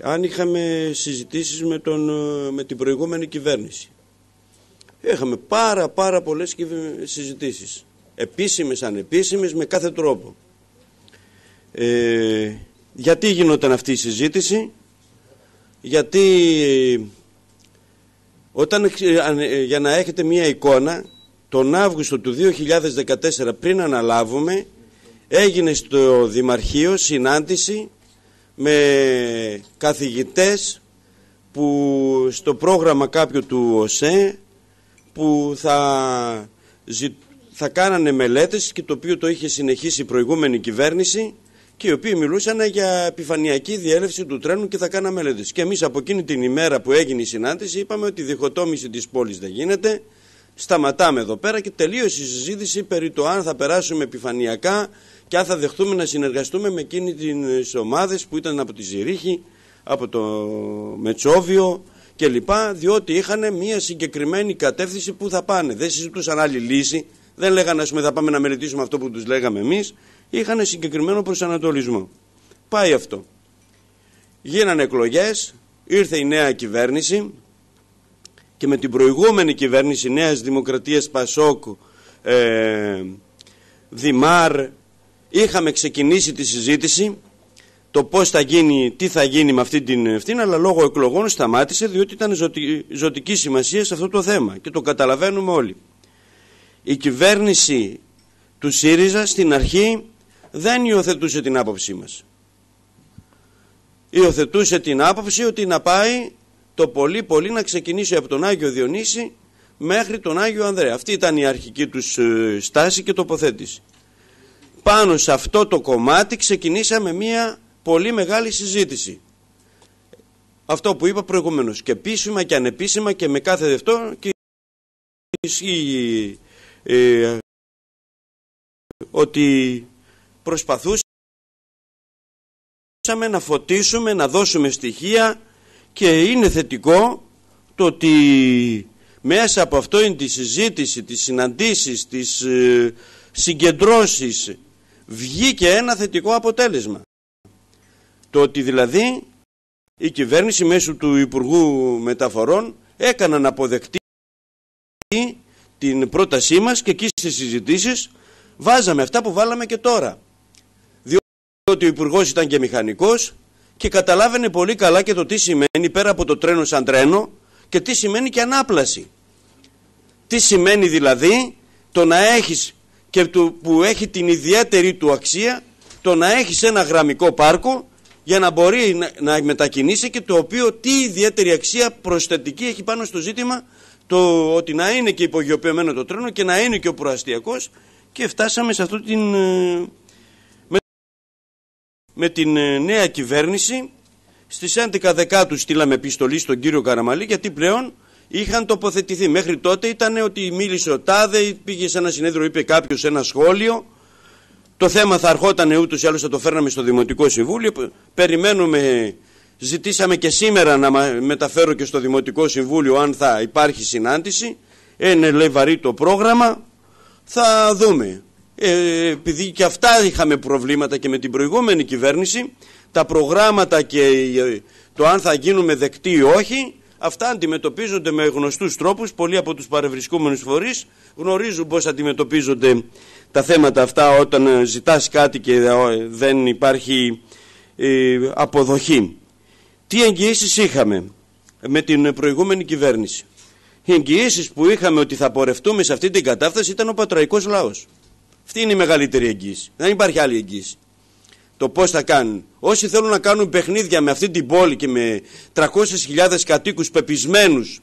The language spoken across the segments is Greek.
αν είχαμε συζητήσεις με την προηγούμενη κυβέρνηση. Έχαμε πάρα πολλές συζητήσεις. Επίσημες, ανεπίσημες, με κάθε τρόπο. Γιατί γινόταν αυτή η συζήτηση? Γιατί για να έχετε μία εικόνα, τον Αύγουστο του 2014 πριν αναλάβουμε, έγινε στο Δημαρχείο συνάντηση με καθηγητές που στο πρόγραμμα κάποιο του ΟΣΕ που θα κάνανε μελέτες, και το οποίο το είχε συνεχίσει η προηγούμενη κυβέρνηση, και οι οποίοι μιλούσαν για επιφανειακή διέλευση του τρένου και θα κάναμε μελέτες. Και εμείς από εκείνη την ημέρα που έγινε η συνάντηση είπαμε ότι η διχοτόμηση της πόλης δεν γίνεται, σταματάμε εδώ πέρα, και τελείωσε η συζήτηση περί το αν θα περάσουμε επιφανειακά και αν θα δεχτούμε να συνεργαστούμε με εκείνη τις ομάδες που ήταν από τη Ζυρίχη, από το Μετσόβιο κλπ. Διότι είχαν μια συγκεκριμένη κατεύθυνση που θα πάνε. Δεν συζητούσαν άλλη λύση, δεν λέγανε ας πούμε θα πάμε να μελετήσουμε αυτό που τους λέγαμε εμείς. Είχαν συγκεκριμένο προσανατολισμό. Πάει αυτό. Γίνανε εκλογές, ήρθε η νέα κυβέρνηση, και με την προηγούμενη κυβέρνηση Νέας Δημοκρατίας Πασόκ Δημάρ είχαμε ξεκινήσει τη συζήτηση το πώς θα γίνει, τι θα γίνει με αυτή την ευθύνη, αλλά λόγω εκλογών σταμάτησε, διότι ήταν ζωτική σημασία σε αυτό το θέμα και το καταλαβαίνουμε όλοι. Η κυβέρνηση του ΣΥΡΙΖΑ στην αρχή δεν υιοθετούσε την άποψή μας. Υιοθετούσε την άποψη ότι να πάει το πολύ να ξεκινήσει από τον Άγιο Διονύση μέχρι τον Άγιο Ανδρέα. Αυτή ήταν η αρχική τους στάση και τοποθέτηση. Πάνω σε αυτό το κομμάτι ξεκινήσαμε μια πολύ μεγάλη συζήτηση. Αυτό που είπα προηγουμένως, και επίσημα και ανεπίσημα και με κάθε δευτό, και ισχύει ότι προσπαθούσαμε να φωτίσουμε, να δώσουμε στοιχεία, και είναι θετικό το ότι μέσα από αυτό είναι τη συζήτηση, τις συναντήσεις, τις συγκεντρώσεις βγήκε ένα θετικό αποτέλεσμα. Το ότι δηλαδή η κυβέρνηση μέσω του Υπουργού Μεταφορών έκαναν αποδεκτή την πρότασή μας, και εκεί στις συζητήσεις βάζαμε αυτά που βάλαμε και τώρα. Διότι ο Υπουργός ήταν και μηχανικός και καταλάβαινε πολύ καλά και το τι σημαίνει πέρα από το τρένο σαν τρένο, και τι σημαίνει και ανάπλαση. Τι σημαίνει δηλαδή το να έχεις, και που έχει την ιδιαίτερη του αξία, το να έχεις ένα γραμμικό πάρκο για να μπορεί να μετακινήσει, και το οποίο τι ιδιαίτερη αξία προσθετική έχει πάνω στο ζήτημα, το ότι να είναι και υπογειοποιημένο το τρένο και να είναι και ο προαστιακός, και φτάσαμε σε αυτό την... Με την νέα κυβέρνηση στις 11 Δεκάτου στείλαμε επιστολή στον κύριο Καραμαλή, γιατί πλέον είχαν τοποθετηθεί. Μέχρι τότε ήταν ότι μίλησε ο τάδε, πήγε σε ένα συνέδριο, είπε κάποιος ένα σχόλιο. Το θέμα θα αρχόταν ούτως ή άλλως, θα το φέρναμε στο Δημοτικό Συμβούλιο. Περιμένουμε, ζητήσαμε και σήμερα να μεταφέρω και στο Δημοτικό Συμβούλιο αν θα υπάρχει συνάντηση. Είναι λέει βαρύ το πρόγραμμα, θα δούμε. Επειδή και αυτά είχαμε προβλήματα και με την προηγούμενη κυβέρνηση, τα προγράμματα και το αν θα γίνουμε δεκτοί ή όχι, αυτά αντιμετωπίζονται με γνωστούς τρόπους. Πολλοί από τους παρευρισκόμενους φορείς γνωρίζουν πώς αντιμετωπίζονται τα θέματα αυτά όταν ζητάς κάτι και δεν υπάρχει αποδοχή. Τι εγγυήσεις είχαμε με την προηγούμενη κυβέρνηση? Οι εγγυήσεις που είχαμε ότι θα πορευτούμε σε αυτή την κατάσταση ήταν ο πατραϊκός λαός. Αυτή είναι η μεγαλύτερη εγγύηση. Δεν υπάρχει άλλη εγγύηση. Το πώς θα κάνουν. Όσοι θέλουν να κάνουν παιχνίδια με αυτή την πόλη και με 300.000 κατοίκους πεπισμένους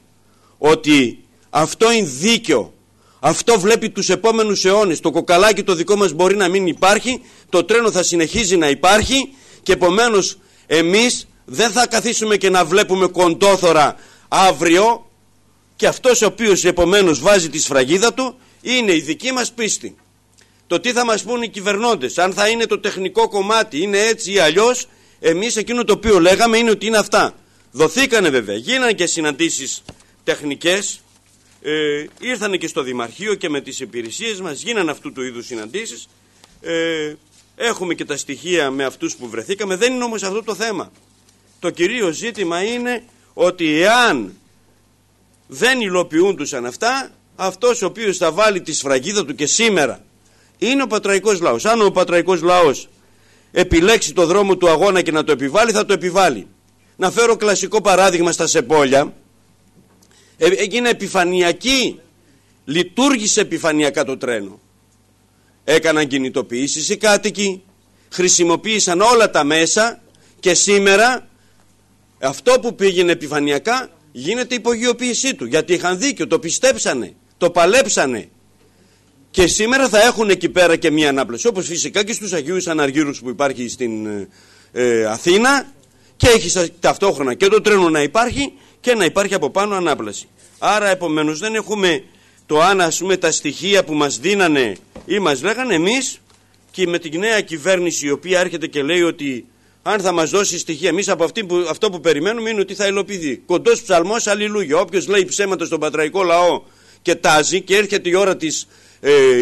ότι αυτό είναι δίκαιο, αυτό βλέπει τους επόμενους αιώνες, το κοκαλάκι το δικό μας μπορεί να μην υπάρχει, το τρένο θα συνεχίζει να υπάρχει, και επομένως εμείς δεν θα καθίσουμε και να βλέπουμε κοντόθωρα αύριο, και αυτός ο οποίος επομένως βάζει τη σφραγίδα του είναι η δική μας πίστη. Το τι θα μας πούν οι κυβερνώντες, αν θα είναι το τεχνικό κομμάτι, είναι έτσι ή αλλιώς, εμείς εκείνο το οποίο λέγαμε είναι ότι είναι αυτά. Δοθήκανε βέβαια, γίνανε και συναντήσεις τεχνικές, ήρθανε και στο Δημαρχείο και με τις υπηρεσίες μας, γίνανε αυτού του είδους συναντήσεις. Έχουμε και τα στοιχεία με αυτούς που βρεθήκαμε, δεν είναι όμως αυτό το θέμα. Το κυρίο ζήτημα είναι ότι εάν δεν υλοποιούντουσαν αυτά, αυτός ο οποίος θα βάλει τη σφραγίδα του και σήμερα είναι ο πατραϊκός λαός. Αν ο πατραϊκός λαός επιλέξει το δρόμο του αγώνα και να το επιβάλλει, θα το επιβάλλει. Να φέρω κλασικό παράδειγμα στα Σεπόλια. Έγινε επιφανειακή, λειτουργήσε επιφανειακά το τρένο. Έκαναν κινητοποιήσεις οι κάτοικοι, χρησιμοποίησαν όλα τα μέσα και σήμερα αυτό που πήγαινε επιφανειακά γίνεται υπογειοποίησή του. Γιατί είχαν δίκιο, το πιστέψανε, το παλέψανε. Και σήμερα θα έχουν εκεί πέρα και μία ανάπλαση. Όπως φυσικά και στους Αγίους Αναργύρους που υπάρχει στην Αθήνα, και έχει ταυτόχρονα και το τρένο να υπάρχει και να υπάρχει από πάνω ανάπλαση. Άρα επομένως δεν έχουμε το αν, ας πούμε, τα στοιχεία που μας δίνανε ή μας λέγανε εμείς, και με την νέα κυβέρνηση η οποία έρχεται και λέει ότι αν θα μας δώσει στοιχεία εμείς από αυτό που περιμένουμε είναι ότι θα υλοποιηθεί. Κοντός ψαλμός, αλληλούγια. Όποιος λέει ψέματα στον πατραϊκό λαό και τάζει και έρχεται η ώρα της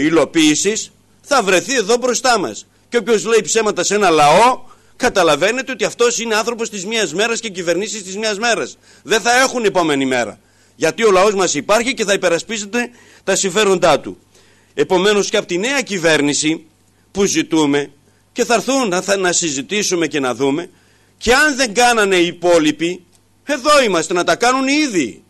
υλοποίησης, θα βρεθεί εδώ μπροστά μας. Και όποιος λέει ψέματα σε ένα λαό, καταλαβαίνετε ότι αυτός είναι άνθρωπος της μιας μέρας και κυβερνήσεις της μιας μέρας. Δεν θα έχουν επόμενη μέρα. Γιατί ο λαός μας υπάρχει και θα υπερασπίζεται τα συμφέροντά του. Επομένως και από τη νέα κυβέρνηση που ζητούμε, και θα έρθουν να συζητήσουμε και να δούμε, και αν δεν κάνανε οι υπόλοιποι, εδώ είμαστε να τα κάνουν οι ίδιοι.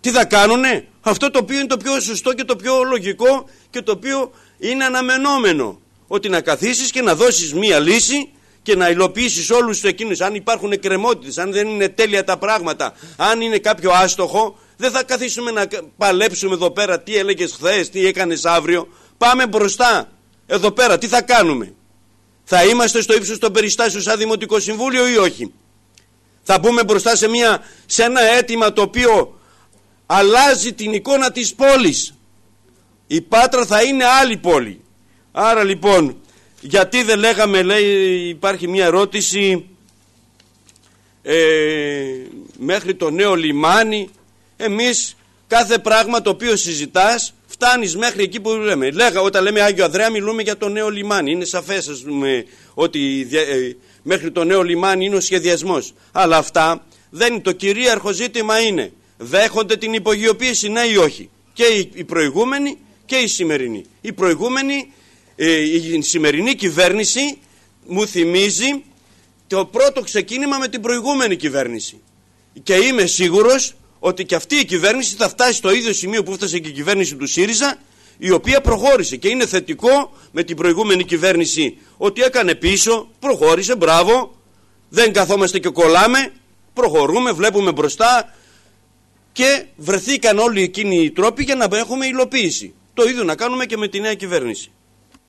Τι θα κάνουνε? Αυτό το οποίο είναι το πιο σωστό και το πιο λογικό και το οποίο είναι αναμενόμενο. Ότι να καθίσεις και να δώσεις μία λύση και να υλοποιήσεις όλους εκείνους. Αν υπάρχουν εκκρεμότητες, αν δεν είναι τέλεια τα πράγματα, αν είναι κάποιο άστοχο, δεν θα καθίσουμε να παλέψουμε εδώ πέρα τι έλεγες χθες, τι έκανες αύριο. Πάμε μπροστά. Εδώ πέρα τι θα κάνουμε? Θα είμαστε στο ύψος των περιστάσεων σαν Δημοτικό Συμβούλιο ή όχι? Θα μπούμε μπροστά σε ένα αίτημα το οποίο αλλάζει την εικόνα της πόλης. Η Πάτρα θα είναι άλλη πόλη. Άρα λοιπόν, γιατί δεν λέγαμε, λέει, υπάρχει μια ερώτηση, μέχρι το νέο λιμάνι. Εμείς κάθε πράγμα το οποίο συζητάς φτάνεις μέχρι εκεί που λέμε. Όταν λέμε Άγιο Ανδρέα μιλούμε για το νέο λιμάνι. Είναι σαφές, ας πούμε, ότι μέχρι το νέο λιμάνι είναι ο σχεδιασμός. Αλλά αυτά δεν είναι. Το κυρίαρχο ζήτημα είναι, δέχονται την υπογειοποίηση, ναι ή όχι? Και οι προηγούμενοι και οι σημερινοί. Η σημερινή κυβέρνηση μου θυμίζει το πρώτο ξεκίνημα με την προηγούμενη κυβέρνηση. Και είμαι σίγουρος ότι και αυτή η κυβέρνηση θα φτάσει στο ίδιο σημείο που έφτασε και η κυβέρνηση του ΣΥΡΙΖΑ, η οποία προχώρησε. Και είναι θετικό με την προηγούμενη κυβέρνηση ότι έκανε πίσω, προχώρησε, μπράβο, δεν καθόμαστε και κολλάμε, προχωρούμε, βλέπουμε μπροστά. Και βρεθήκαν όλοι εκείνοι οι τρόποι για να έχουμε υλοποίηση. Το ίδιο να κάνουμε και με τη νέα κυβέρνηση.